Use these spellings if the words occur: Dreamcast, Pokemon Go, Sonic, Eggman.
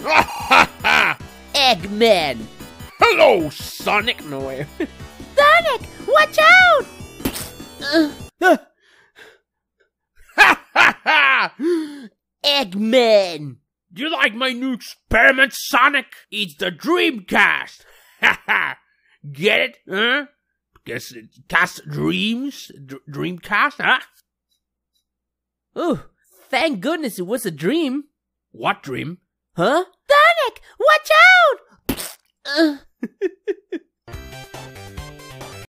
Ha ha! Eggman! Hello, Sonic! No way. Sonic, watch out! Ha ha ha! Eggman! Do you like my new experiment, Sonic? It's the Dreamcast! Ha ha! Get it? Huh? Because it casts dreams? Dreamcast, huh? Oh, thank goodness it was a dream. What dream? Huh? Sonic, watch out!